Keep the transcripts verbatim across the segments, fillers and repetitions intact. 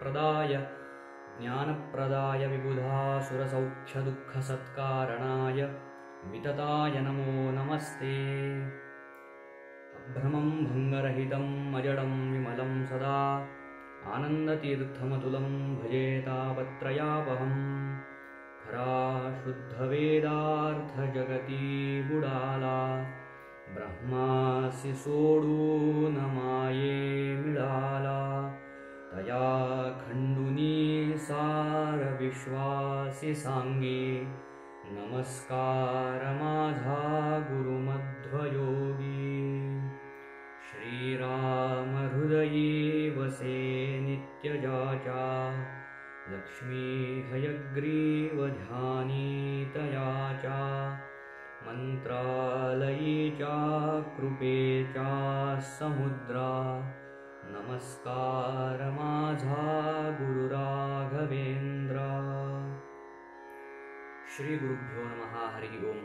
प्रदाय ज्ञान प्रदाय विबुधा सुरसौख्य दुःख सत्कारणाय वितताय नमो नमस्ते। भ्रमं भंगरहितं अजडं विमलं सदा आनन्दतीर्थमतुलं भजे तापत्रयापहम्। खरा शुद्धवेदार्थ जगती बुडाला ब्रह्मासि सोडून माये मिळाला। तया खंडुनी सार विश्वासी सांगी नमस्कार माझा गुरुमध्वयोगी। श्रीराम हृदये वसे नित्यजाचा लक्ष्मी हयग्रीव ध्यानी तयाचा। मंत्रालयीचा कृपेचा समुद्रा नमस्कार माझा गुरुराघवेन्द्र। श्री गुरुभ्यो नमः। हरि ओम।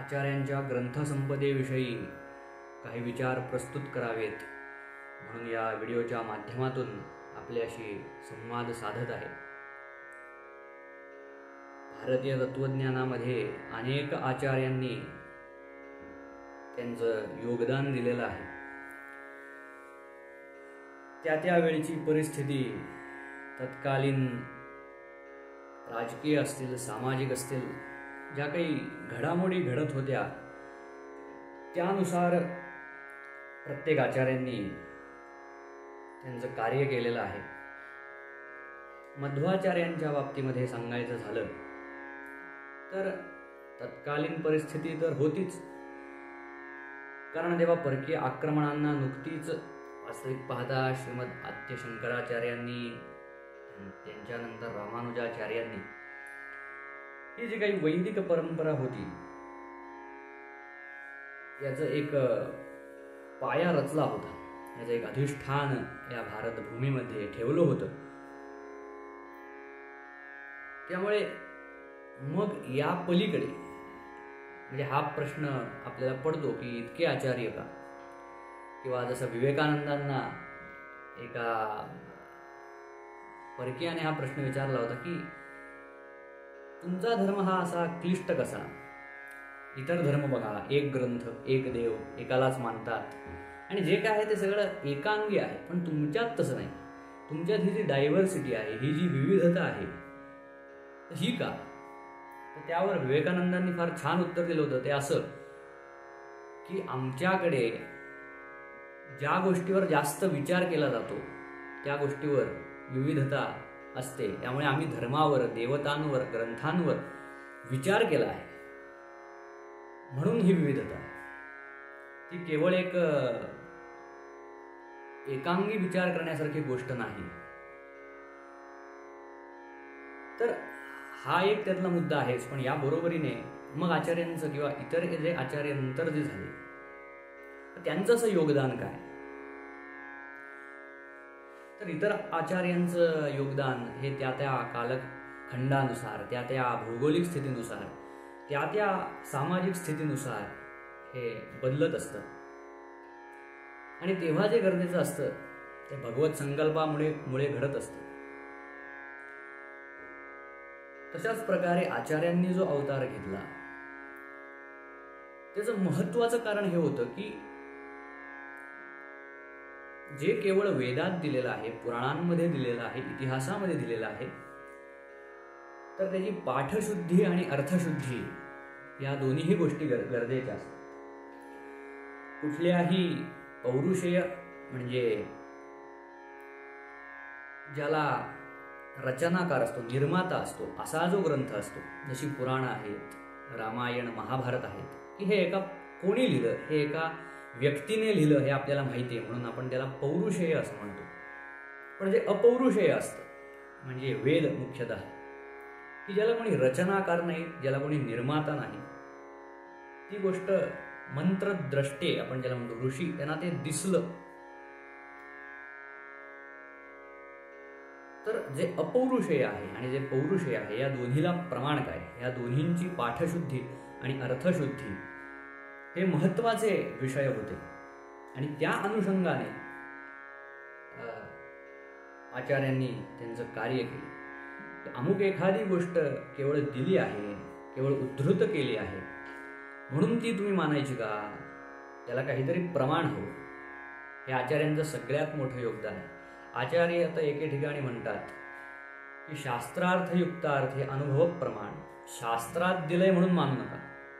आचार्यांच्या ग्रंथसंपदेविषयी काही विचार प्रस्तुत करावेत म्हणून या व्हिडिओच्या माध्यमातून आपल्याशी संवाद साधत आहे। भारतीय तत्वज्ञानामध्ये अनेक आचार्यांनी त्यांचं योगदान दिलेलं आहे। त्या त्या वेळची परिस्थिती, तत्कालीन राजकीय असतील, सामाजिक असतील, ज्या काही घडामोडी घडत होत्या त्यानुसार प्रत्येक आचार्यांनी त्यांचं कार्य केलेलं आहे। मध्वाचार्यांच्या बाबतीमध्ये सांगायचं झालं तर तत्कालीन परिस्थिती तर होतीच, कारण तेव्हा परकीय आक्रमणांना नुकतीच वास्तविक पाहता श्रीमद आद्य शंकराचार्यांनी, त्यांच्यानंतर रामानुजाचार्यांनी ही जी काही वैदिक परंपरा होती याचं एक पाया रचला होता, याचं एक अधिष्ठान या भारतभूमीमध्ये ठेवलं होतं। त्यामुळे मग या पलीकडे म्हणजे हा प्रश्न आपल्याला पडतो की इतके आचार्य का, किंवा जसं विवेकानंदांना एका परकीयाने हा प्रश्न विचारला होता की तुमचा धर्म हा असा क्लिष्ट कसा, इतर धर्म बघा एक ग्रंथ, एक देव, एकालाच मानतात आणि जे काय आहे ते सगळं एकांगी आहे, पण तुमच्यात तसं नाही, तुमच्यात ही जी डायव्हर्सिटी आहे, ही जी विविधता आहे ही का? त्यावर विवेकानंदांनी फार छान उत्तर दिलं होतं, ते असं की आमच्याकडे ज्या गोष्टीवर जास्त विचार केला जातो त्या गोष्टीवर विविधता असते, त्यामुळे आम्ही धर्मावर, देवतांवर, ग्रंथांवर विचार केला आहे म्हणून ही विविधता ती केवळ एक एकांगी विचार करण्यासारखी गोष्ट नाही। तर हा एक त्यातला मुद्दा आहेच, पण या बरोबरीने मग आचार्यांचं किंवा इतर जे आचार्य नंतर जे झाले त्यांचं असं योगदान काय? तर इतर आचार्यांचं योगदान हे त्या त्या कालखंडानुसार, त्या त्या भौगोलिक स्थितीनुसार, त्या त्या सामाजिक स्थितीनुसार हे बदलत असतं, आणि तेव्हा जे गरजेचं असतं ते भगवत संकल्पामुळे मुळे घडत असतं। तशाच प्रकारे आचार्यांनी जो अवतार घेतला त्याचं महत्त्वाचं कारण हे होतं की जे केवळ वेदात दिलेलं आहे, पुराणांमध्ये दिलेलं आहे, इतिहासामध्ये दिलेलं आहे, तर त्याची पाठशुद्धी आणि अर्थशुद्धी या दोन्हीही गोष्टी गर गरजेच्या असतात। कुठल्याही पौरुषेय म्हणजे ज्याला रचनाकार असतो, निर्माता असतो, असा जो ग्रंथ असतो, जशी पुराण आहेत, रामायण, महाभारत आहेत, की हे एका कोणी लिहिलं, हे एका व्यक्तीने लिहिलं हे आपल्याला माहिती आहे म्हणून आपण त्याला पौरुषेय असं म्हणतो। पण जे अपौरुषेय असतं म्हणजे वेद मुख्यतः, की ज्याला कोणी रचनाकार नाही, ज्याला कोणी निर्माता नाही, ती गोष्ट मंत्रद्रष्टे आपण ज्याला म्हणतो ऋषी, त्यांना ते दिसलं, तर जे अपौरुषेय आहे आणि जे पौरुषेय आहे या दोन्हीला प्रमाण काय, या दोन्हींची पाठशुद्धी आणि अर्थशुद्धी हे महत्त्वाचे विषय होते, आणि त्या अनुषंगाने आचार्यांनी त्यांचं कार्य केलं. अमुक एखादी गोष्ट केवळ दिली आहे, केवळ उद्धृत केली आहे म्हणून ती तुम्ही मानायची का? त्याला काहीतरी प्रमाण हवं. हे आचार्यांचं सगळ्यात मोठं योगदान आहे. आचार्य आता एके ठिकाणी म्हणतात की शास्त्रार्थ युक्तार्थ हे अनुभव प्रमाण, शास्त्रात दिलंय म्हणून मानू नका,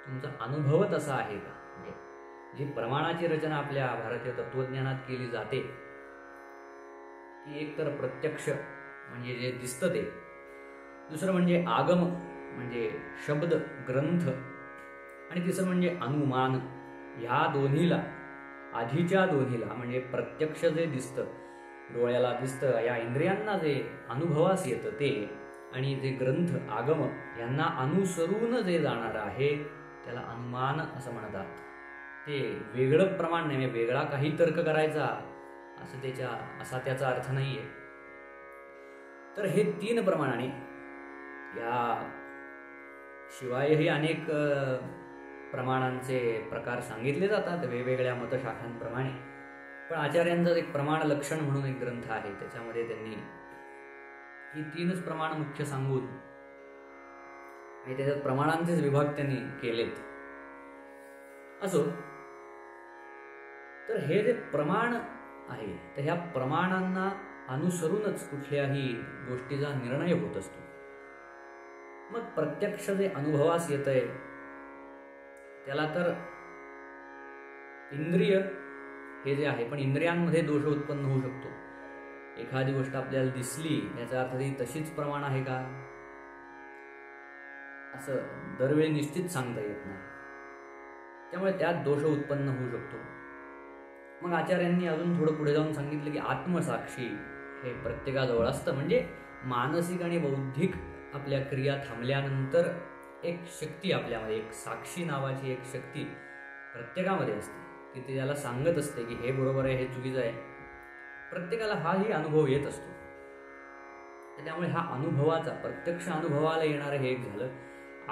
तुमचा अनुभव तसा आहे का? म्हणजे जी प्रमाणाची रचना आपल्या भारतीय तत्वज्ञानात केली जाते ती एक तर प्रत्यक्ष म्हणजे जे दिसतं ते, दुसरं म्हणजे आगम म्हणजे शब्द ग्रंथ, आणि तिसरं म्हणजे अनुमान. ह्या दोन्हीला आधीच्या दोन्हीला म्हणजे प्रत्यक्ष जे दिसतं डोळ्याला दिसतं या इंद्रियांना जे अनुभवास येतं ते, आणि जे ग्रंथ आगम यांना अनुसरून जे जाणारं आहे त्याला अनुमान असं म्हणतात. ते वेगळं प्रमाण नाही, वेगळा काही तर्क करायचा असं त्याच्या असा त्याचा अर्थ नाही आहे. तर हे तीन प्रमाणाने, या शिवायही अनेक प्रमाणांचे प्रकार सांगितले जातात वेगवेगळ्या मतशाखांप्रमाणे, पण आचार्यांचं एक प्रमाण लक्षण म्हणून एक ग्रंथ आहे त्याच्यामध्ये त्यांनी ही तीनच प्रमाण मुख्य सांगून आणि त्याच्यात प्रमाणांचेच विभाग त्यांनी केलेत. असो, तर हे जे प्रमाण आहे तर ह्या प्रमाणांना अनुसरूनच कुठल्याही गोष्टीचा निर्णय होत असतो. मग प्रत्यक्ष जे अनुभवास येत आहे त्याला तर इंद्रिय हे जे आहे, पण इंद्रियांमध्ये दोष उत्पन्न होऊ शकतो. एखादी गोष्ट आपल्याला दिसली याचा अर्थ ती तशीच प्रमाण आहे का असं दरवेळी निश्चित सांगता येत नाही, त्यामुळे त्यात दोष उत्पन्न होऊ शकतो. मग आचार्यांनी अजून थोडं पुढे जाऊन सांगितलं की आत्मसाक्षी हे प्रत्येकाजवळ असतं. म्हणजे मानसिक आणि बौद्धिक आपल्या क्रिया थांबल्यानंतर एक शक्ती आपल्यामध्ये, एक साक्षी नावाची एक शक्ती प्रत्येकामध्ये असते की ती त्याला सांगत असते की हे बरोबर आहे, हे चुकीचं आहे. प्रत्येकाला हाही अनुभव येत असतो, त्यामुळे हा अनुभवाचा प्रत्यक्ष अनुभवाला येणारं हे एक झालं.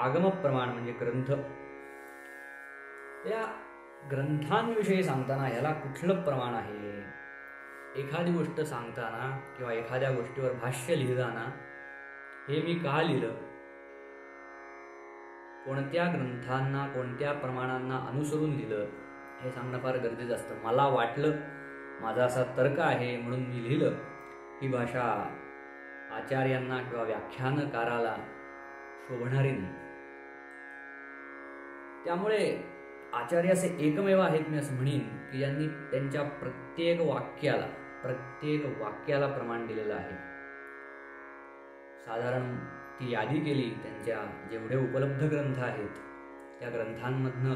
आगमप्रमाण म्हणजे ग्रंथ, त्या ग्रंथांविषयी सांगताना ह्याला कुठलं प्रमाण आहे? एखादी गोष्ट सांगताना किंवा एखाद्या गोष्टीवर भाष्य लिहिताना हे मी का लिहिलं, कोणत्या ग्रंथांना कोणत्या प्रमाणांना अनुसरून लिहिलं हे सांगणं फार गरजेचं असतं. मला वाटलं, माझा असा तर्क आहे म्हणून मी लिहिलं ही भाषा आचार्यांना किंवा व्याख्यानकाराला शोभणारी नाही. त्यामुळे आचार्य असे एकमेव आहेत मी असं म्हणेन की यांनी त्यांच्या प्रत्येक वाक्याला प्रत्येक वाक्याला प्रमाण दिलेलं आहे. साधारण ती यादी केली त्यांच्या जेवढे उपलब्ध ग्रंथ आहेत त्या ग्रंथांमधनं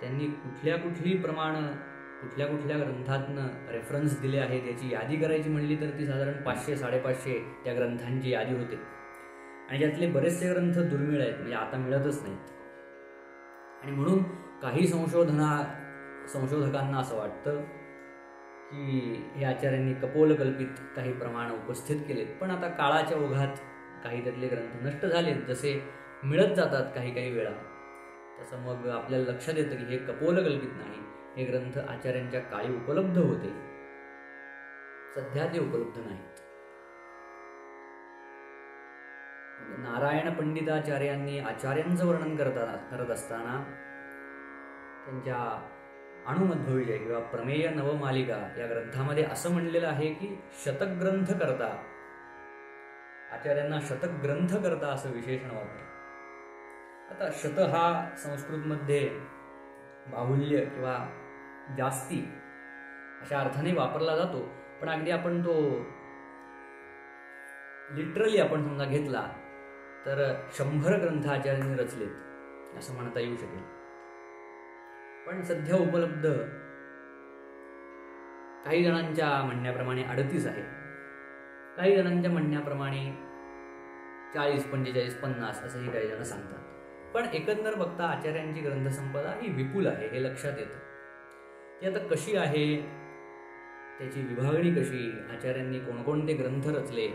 त्यांनी कुठल्या कुठली प्रमाणं कुठल्या कुठल्या ग्रंथातनं रेफरन्स दिले आहेत याची यादी करायची म्हणली तर ती साधारण पाचशे साडेपाचशे त्या ग्रंथांची यादी होते. आणि त्यातले बरेचसे ग्रंथ दुर्मिळ आहेत, म्हणजे आता मिळतच नाहीत. आणि म्हणून काही संशोधना संशोधकांना असं वाटतं की हे आचार्यांनी कपोलकल्पित काही प्रमाण उपस्थित केलेत, पण आता काळाच्या ओघात काही त्यातले ग्रंथ नष्ट झालेत. जसे मिळत जातात काही काही वेळा तसं मग आपल्याला लक्षात येतं की हे कपोलकल्पित नाही, हे ग्रंथ आचार्यांच्या काळी उपलब्ध होते, सध्या ते उपलब्ध नाहीत. नारायण पंडिताचार्यांनी आचार्यांचं वर्णन करताना करत असताना त्यांच्या अणुमध्वविजय किंवा प्रमेय नवमालिका या ग्रंथामध्ये असं म्हणलेलं आहे की शतग्रंथ करता, आचार्यांना शतक ग्रंथ करता असं विशेषण वापरलं. आता शत हा संस्कृतमध्ये बाहुल्य किंवा जास्ती अशा अर्थाने वापरला जातो, पण अगदी आपण तो लिटरली आपण समजा घेतला तर शंभर ग्रंथ आचार्यांनी रचलेत असं म्हणता येऊ शकेल. पण सध्या उपलब्ध काही जणांच्या म्हणण्याप्रमाणे अडतीस आहे, काही जणांच्या म्हणण्याप्रमाणे चाळीस पंचेचाळीस पन्नास असंही काही जण सांगतात. पण एकंदर बघता आचार्यांची ग्रंथसंपदा ही विपुल आहे हे लक्षात येतं. ती आता कशी आहे, त्याची विभागणी कशी, आचार्यांनी कोणकोणते ग्रंथ रचले,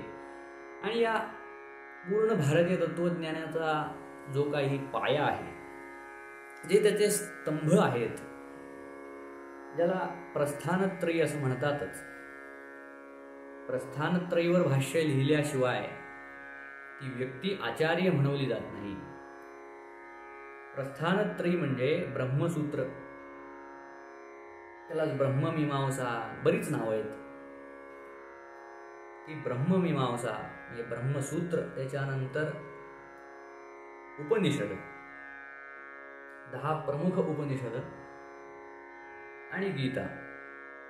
आणि या पूर्ण भारतीय तत्त्वज्ञानाचा जो काही पाया आहे, जे त्याचे स्तंभ आहेत, ज्याला प्रस्थानत्रयी असं म्हणतातच, प्रस्थानत्रयीवर भाष्य लिहिल्याशिवाय ती व्यक्ती आचार्य म्हणवली जात नाही। प्रस्थानत्रयी म्हणजे ब्रह्मसूत्र, त्याला ब्रह्ममीमांसा बरीच नावं आहेत। ती ब्रह्ममीमांसा म्हणजे ब्रह्मसूत्र, त्याच्यानंतर उपनिषद, दहा प्रमुख उपनिषद आणि गीता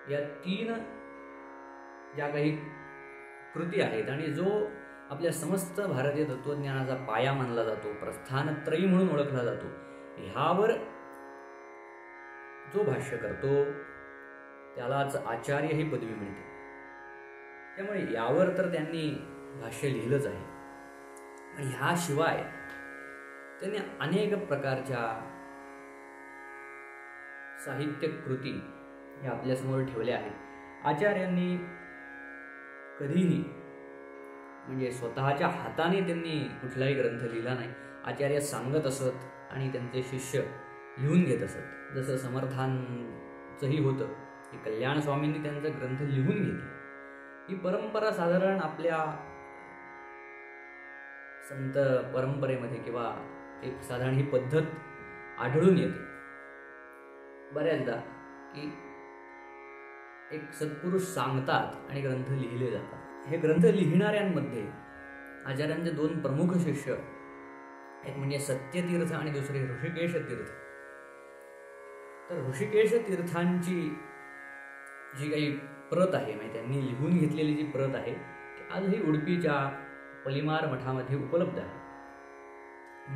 या तीन ज्या काही कृती आहेत आणि जो आपल्या समस्त भारतीय तत्वज्ञानाचा पाया मानला जातो, प्रस्थानत्रयी म्हणून ओळखला जातो, ह्यावर जो भाष्य करतो त्यालाच आचार्य ही पदवी मिळते। त्यामुळे यावर तर त्यांनी भाष्य लिहिलंच आहे आणि ह्याशिवाय त्यांनी अनेक प्रकारच्या साहित्य कृती या आपल्यासमोर ठेवल्या आहेत। आचार्यांनी कधीही म्हणजे स्वतःच्या हाताने त्यांनी कुठलाही ग्रंथ लिहिला नाही। आचार्य सांगत असत आणि त्यांचे शिष्य लिहून घेत असत, जसं समर्थांचंही होतं की कल्याण स्वामींनी त्यांचा ग्रंथ लिहून घेतला। ही परंपरा साधारण आपल्या संत परंपरेमध्ये किंवा एक साधारण ही पद्धत आढळून येते बऱ्याचदा, की एक सत्पुरुष सांगतात आणि ग्रंथ लिहिले जातात। हे ग्रंथ लिहिणाऱ्यांमध्ये आचार्यांचे दोन प्रमुख शिष्य, एक म्हणजे सत्यतीर्थ आणि दुसरे ऋषिकेश तीर्थ। तर ऋषिकेश तीर्थांची जी काही प्रत आहे, म्हणजे त्यांनी लिहून घेतलेली जी प्रत आहे, ती आजही उडपीच्या पलिमार मठामध्ये उपलब्ध आहे।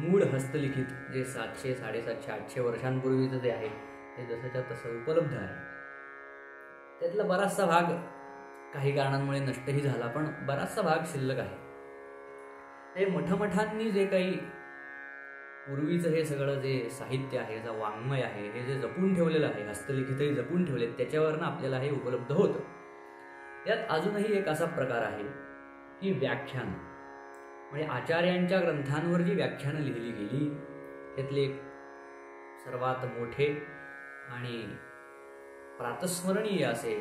मूळ हस्तलिखित जे सातशे साडेसातशे आठशे वर्षांपूर्वीचं जे आहे ते जसंच्या तसं उपलब्ध आहे। त्यातला बराचसा भाग काही कारणांमुळे नष्टही झाला, पण बराचसा भाग शिल्लक आहे। ते मठमठांनी जे काही पूर्वीचं हे सगळं जे साहित्य आहे, जे वाङ्मय आहे, हे जे जपून ठेवलेलं आहे, हस्तलिखितही जपून ठेवले, त्याच्यावरनं आपल्याला हे उपलब्ध होतं। यात अजूनही एक असा प्रकार आहे की व्याख्यान, म्हणजे आचार्यांच्या ग्रंथांवर जी व्याख्यानं लिहिली गेली, त्यातले एक सर्वात मोठे आणि प्रातस्मरणीय असे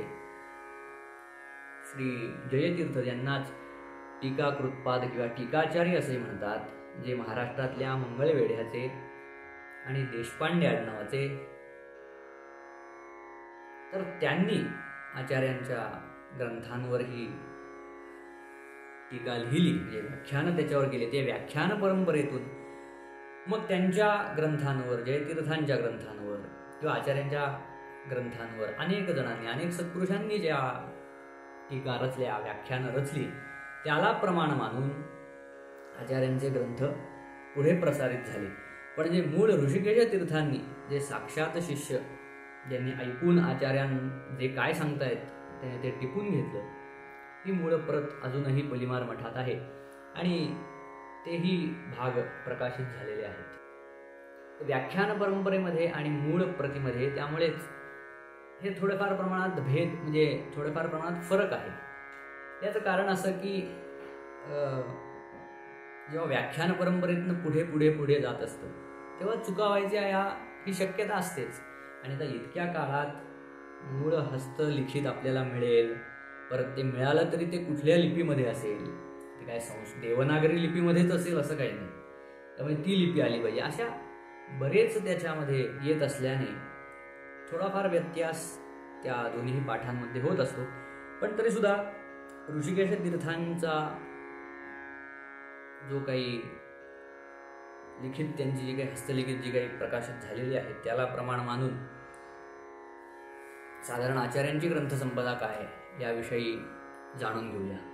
श्री जयतीर्थ, यांनाच टीकाकृतपाद किंवा टीकाचार्य असे म्हणतात, जे महाराष्ट्रातल्या मंगळवेढ्याचे आणि देशपांडे आडनावाचे। तर त्यांनी आचार्यांच्या ग्रंथांवर ही टीका लिहिली, म्हणजे व्याख्यानं त्याच्यावर केले। ते व्याख्यान परंपरेतून मग त्यांच्या ग्रंथांवर, जयतीर्थांच्या ग्रंथांवर किंवा आचार्यांच्या ग्रंथांवर अनेक जणांनी, अनेक सत्पुरुषांनी ज्या टीका रचल्या, व्याख्यानं रचली, त्याला प्रमाण मानून आचार्यांचे ग्रंथ पुढे प्रसारित झाले। पण जे मूळ ऋषिकेश तीर्थांनी, जे साक्षात शिष्य, ज्यांनी ऐकून आचार्यां जे काय सांगतायत त्याने ते टिपून घेतलं, ही मूळ प्रत अजूनही पलिमार मठात आहे आणि तेही भाग प्रकाशित झालेले आहेत व्याख्यान परंपरेमध्ये आणि मूळ प्रतीमध्ये। त्यामुळेच हे थोडंफार प्रमाणात भेद, म्हणजे थोडंफार प्रमाणात फरक आहे। याचं कारण असं की जेव्हा व्याख्यान परंपरेतनं पुढे पुढे पुढे जात असतं तेव्हा चुका व्हायच्या या ही शक्यता असतेच। आणि आता इतक्या काळात मूळ हस्तलिखित आपल्याला मिळेल, परत ते मिळालं तरी ते कुठल्या लिपीमध्ये असेल, ते काय संस्कृत देवनागरी लिपीमध्येच असेल असं काही नाही, त्यामुळे ती लिपी आली पाहिजे, अशा बरेच त्याच्यामध्ये येत असल्याने थोडाफार व्यत्यास त्या दोन्ही पाठांमध्ये होत असतो। पण तरीसुद्धा ऋषिकेश तीर्थांचा जो काही लिखित, त्यांची जी काही हस्तलिखित जी काही प्रकाशित झालेली आहे, त्याला प्रमाण मानून साधारण आचार्यांची ग्रंथसंपदा काय याविषयी जाणून घेऊया।